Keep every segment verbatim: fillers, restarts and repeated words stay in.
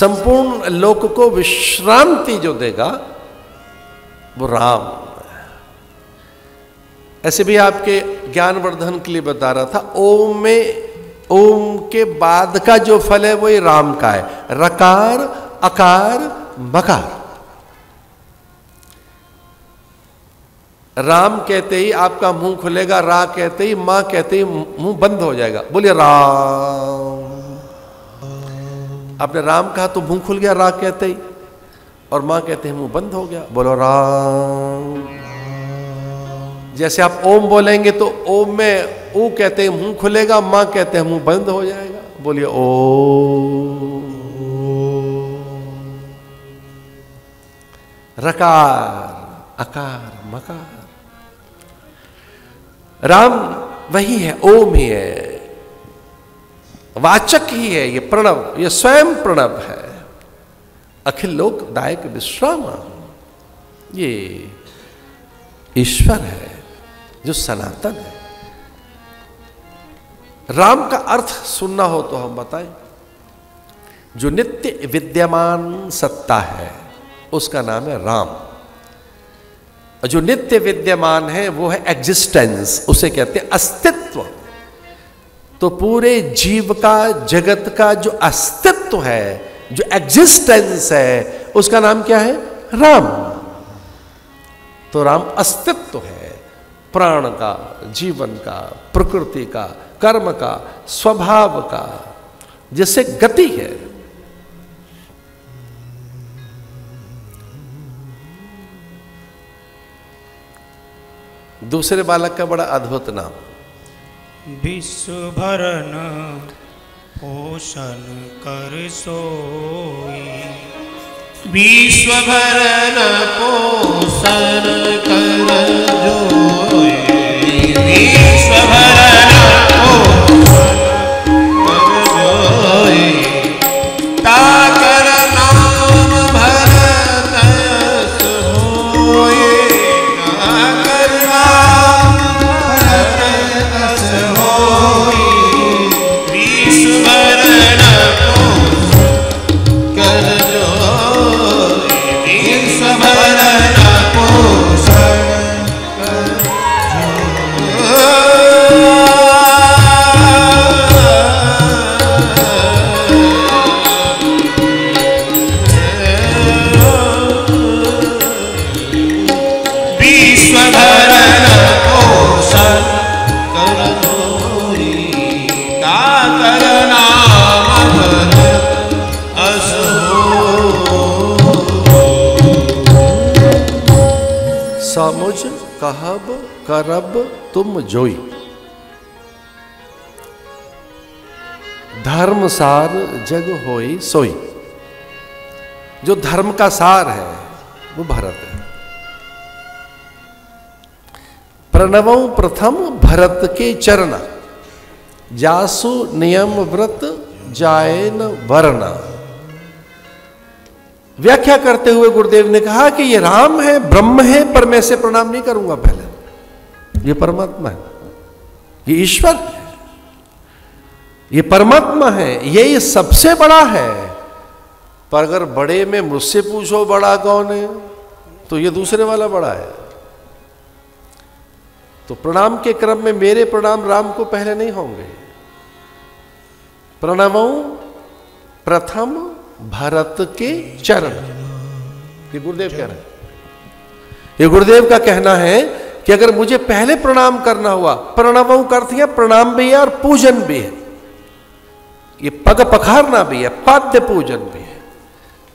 संपूर्ण लोक को विश्रांति जो देगा वो राम। ऐसे भी आपके ज्ञानवर्धन के लिए बता रहा था, ओम में ओम के बाद का जो फल है वही राम का है, रकार अकार बकार। राम कहते ही आपका मुंह खुलेगा, रा कहते ही मां कहते ही मुंह बंद हो जाएगा, बोलिए राम। आपने राम कहा तो मुंह खुल गया रा कहते ही, और मां कहते हैं मुंह बंद हो गया, बोलो राम। जैसे आप ओम बोलेंगे तो ओम में ऊ कहते हैं मुंह खुलेगा, मां कहते हैं मुंह बंद हो जाएगा, बोलिए ओम। रकार अकार मकार, राम वही है, ओम ही है, वाचक ही है, ये प्रणव, ये स्वयं प्रणव है, अखिल लोकदायक विश्राम। ये ईश्वर है जो सनातन है। राम का अर्थ सुनना हो तो हम बताएं, जो नित्य विद्यमान सत्ता है उसका नाम है राम, और जो नित्य विद्यमान है वो है एग्जिस्टेंस, उसे कहते हैं अस्तित्व। तो पूरे जीव का, जगत का जो अस्तित्व है, जो एग्जिस्टेंस है, उसका नाम क्या है? राम। तो राम अस्तित्व है, प्राण का, जीवन का, प्रकृति का, कर्म का, स्वभाव का, जिससे गति है। दूसरे बालक का बड़ा अद्भुत नाम, विश्वभरण पोषण कर सोई, विश्वभरण पोषण कर जोई, विश्वभरण पोषण कर जोई, ताकर नाम भरत सोई, ताकर नाम भरत सोई। कहब करब तुम जोई, धर्म सार जग होई सोई। जो धर्म का सार है वो भरत है। प्रणवों प्रथम भरत के चरणा, जासु नियम व्रत जायन वरना। व्याख्या करते हुए गुरुदेव ने कहा कि ये राम है, ब्रह्म है, पर मैं इसे प्रणाम नहीं करूंगा पहले। ये परमात्मा है, ये ईश्वर है, ये परमात्मा है, ये, ये सबसे बड़ा है। पर अगर बड़े में मुझसे पूछो बड़ा कौन है, तो ये दूसरे वाला बड़ा है। तो प्रणाम के क्रम में मेरे प्रणाम राम को पहले नहीं होंगे। प्रणवों प्रथम भरत के चरण, ये गुरुदेव कह रहे हैं। ये गुरुदेव का कहना है कि अगर मुझे पहले प्रणाम करना हुआ, प्रणवों का अर्थ है प्रणाम भी है और पूजन भी है, ये पग पखारना भी है, पाद्य पूजन भी है,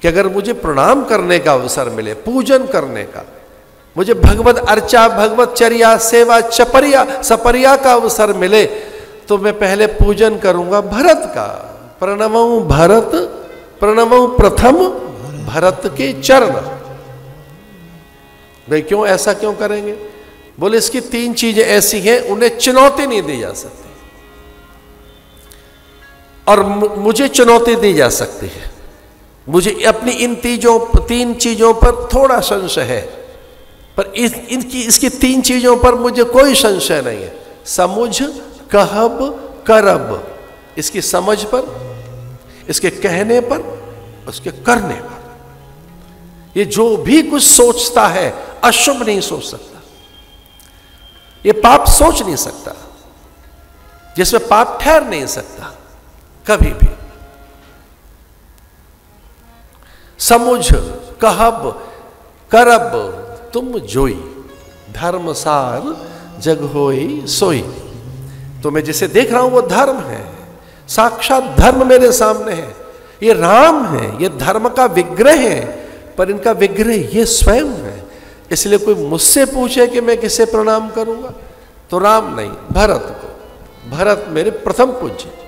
कि अगर मुझे प्रणाम करने का अवसर मिले, पूजन करने का, मुझे भगवत अर्चा, भगवत चर्या, सेवा, चपरिया, सपरिया का अवसर मिले, तो मैं पहले पूजन करूंगा भरत का। प्रणवों भरत, प्रणवों प्रथम भरत के चरण। भाई क्यों ऐसा क्यों करेंगे? बोले इसकी तीन चीजें ऐसी हैं उन्हें चुनौती नहीं दी जा सकती, और मुझे चुनौती दी जा सकती है। मुझे अपनी इन तीजों तीन चीजों पर थोड़ा संशय है, पर इस, इनकी इसकी तीन चीजों पर मुझे कोई संशय नहीं है। समुझ कहब करब, इसकी समझ पर, इसके कहने पर, उसके करने पर। ये जो भी कुछ सोचता है अशुभ नहीं सोच सकता, ये पाप सोच नहीं सकता, जिसमें पाप ठहर नहीं सकता कभी भी। समुझ कहब करब तुम जोई, धर्मसार जग होई सोई। तो मैं जिसे देख रहा हूं वो धर्म है, साक्षात धर्म मेरे सामने है। ये राम है, ये धर्म का विग्रह है, पर इनका विग्रह ये स्वयं है। इसलिए कोई मुझसे पूछे कि मैं किसे प्रणाम करूंगा तो राम नहीं, भरत को। भरत मेरे प्रथम पूज्य।